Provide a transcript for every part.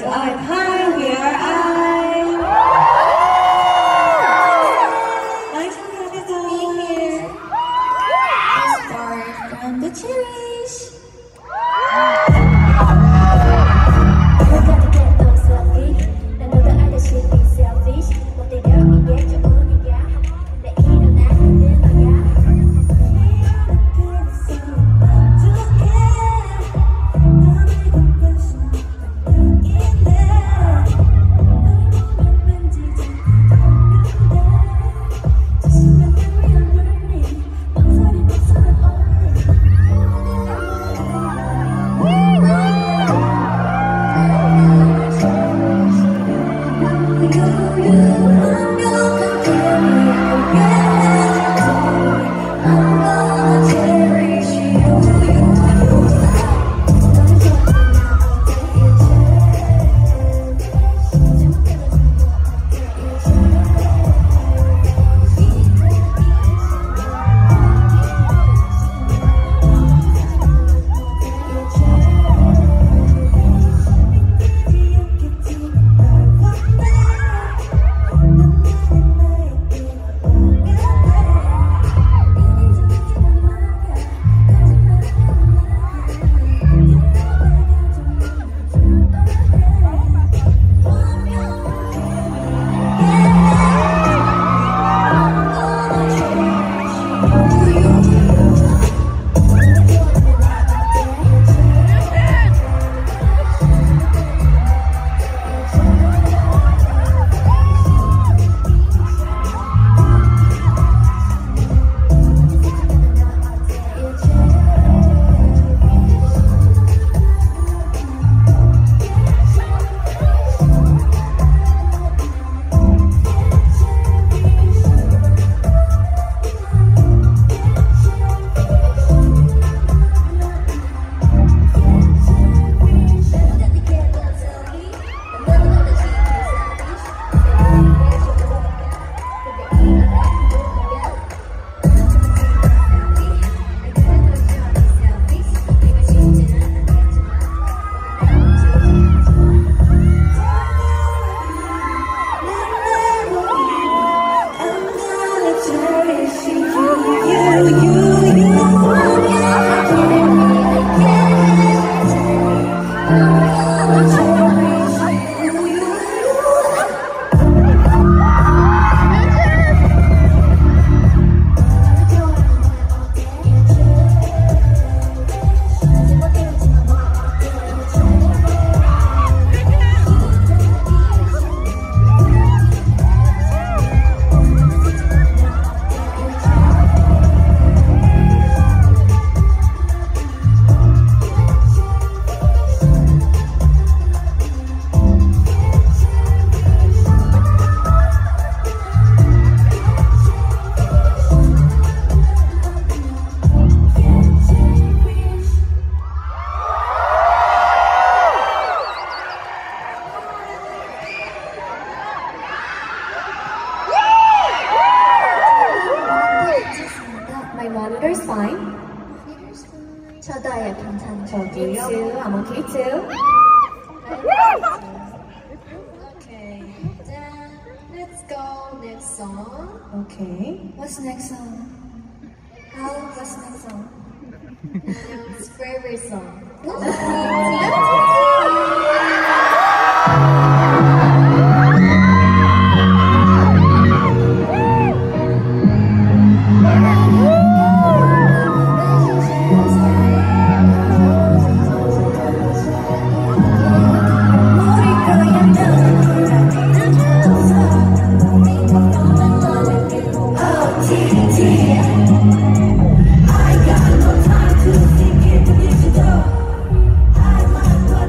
to IVE. Hi, we are IVE. Nice to be here. Let's start from the cherish. I'm okay too. Okay, then let's go next song. Okay. What's next song? What's next song? It's favorite song. I got no time to think it, we need to go. I might go.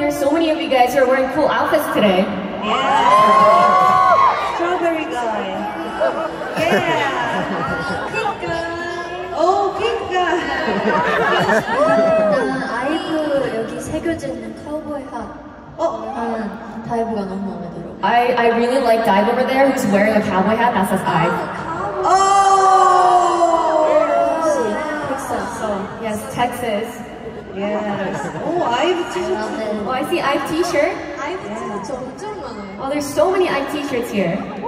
there's so many of you guys who are wearing cool outfits today. Yeah! Strawberry guy. Yeah! Pink guy. Oh, pink guy. 아이브 여기 새겨져 있는 카우보이 핫. 다이브가 너무 마음에 들어. I really like Dive over there, who's wearing a cowboy hat that says IVE. Oh! Yes, Texas. Yes. Oh, IVE t-shirt. Oh, I see IVE t-shirt. IVE t-shirt 엄청 많아요. Oh, there's so many IVE t-shirts here. Amazing.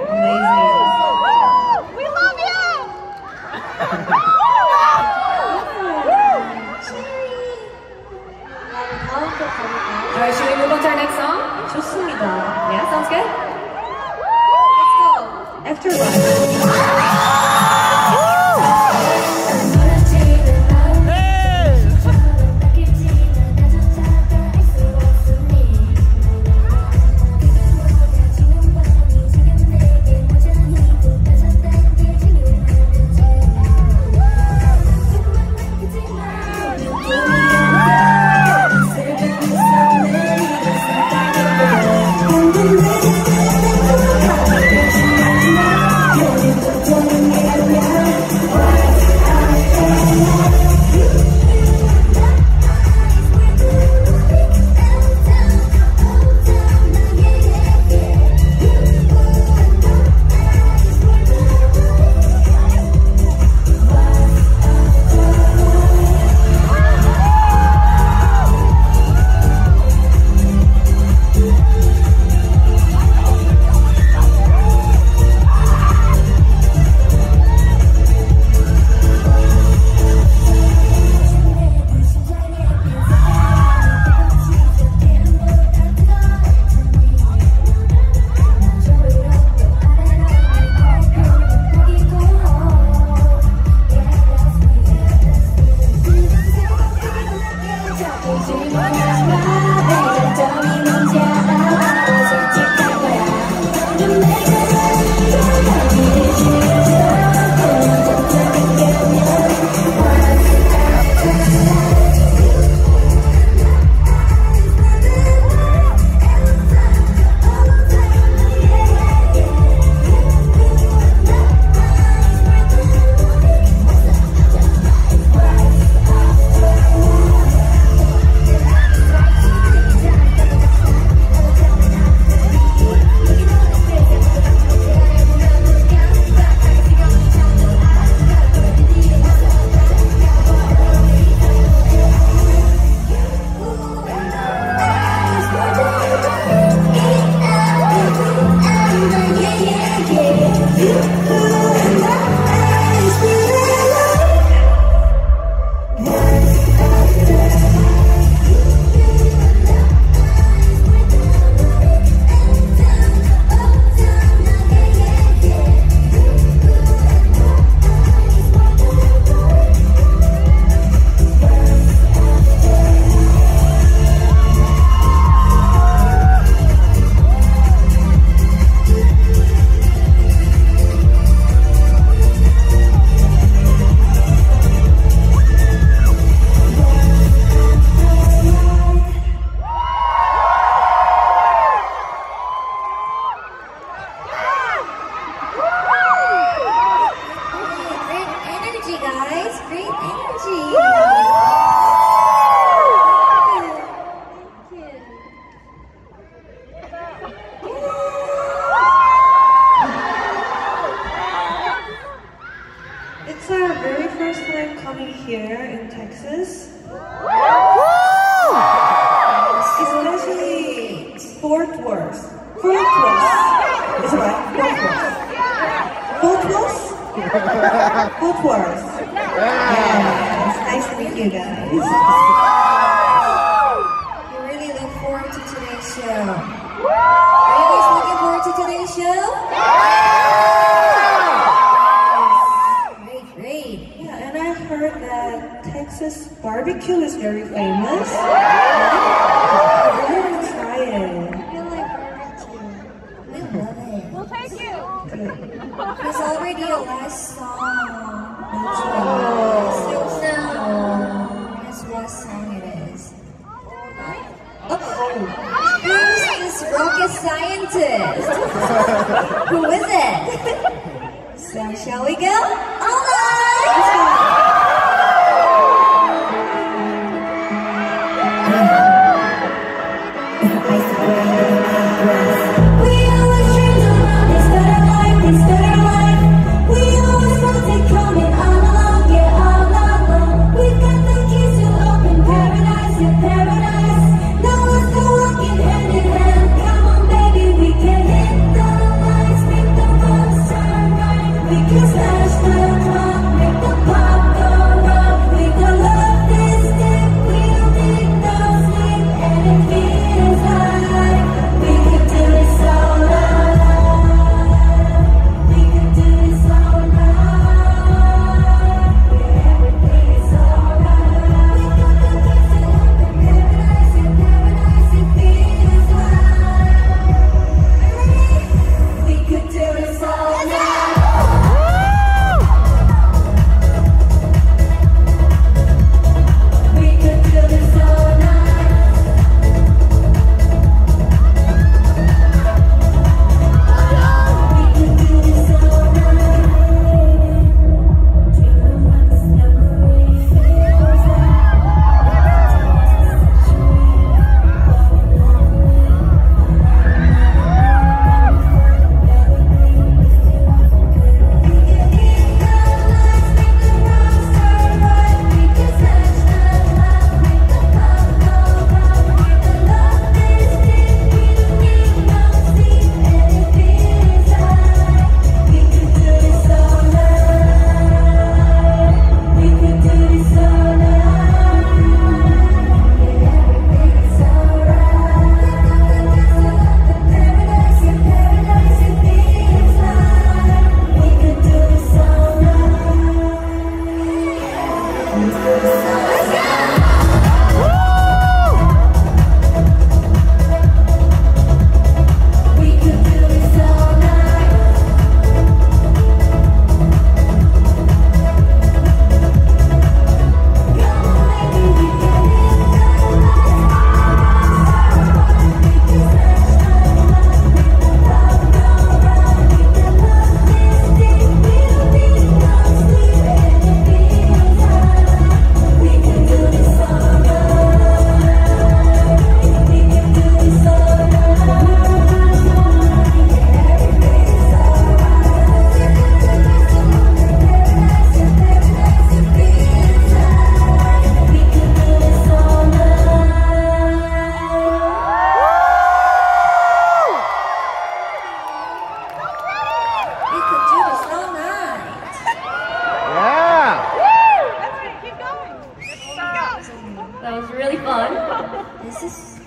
We love you! Alright, should we move on to our next song? 좋습니다. Yeah, sounds good. Let's go. Afterlife. Oh, who's this rocket scientist? Who is it? So shall we go? All right!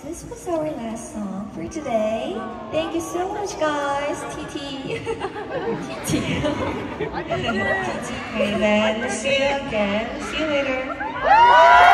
This was our last song for today. Thank you so much, guys. TT. TT. Okay, then. See you again. See you later.